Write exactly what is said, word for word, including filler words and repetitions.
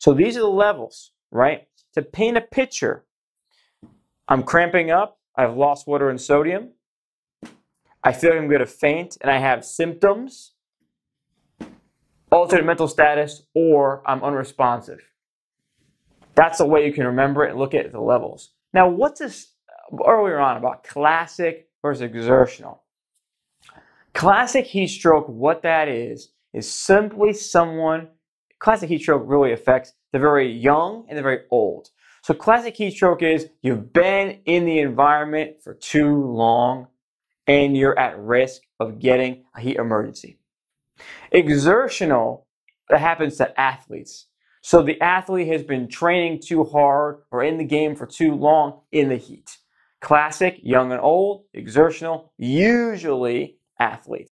So these are the levels, right? To paint a picture, I'm cramping up, I've lost water and sodium, I feel like I'm going to faint, and I have symptoms, altered mental status, or I'm unresponsive. That's the way you can remember it and look at the levels. Now, what's this earlier on about classic versus exertional? Classic heat stroke, what that is, is simply someone, classic heat stroke really affects the very young and the very old. So classic heat stroke is you've been in the environment for too long and you're at risk of getting a heat emergency. Exertional, that happens to athletes. So the athlete has been training too hard or in the game for too long in the heat. Classic, young and old, exertional, usually athletes.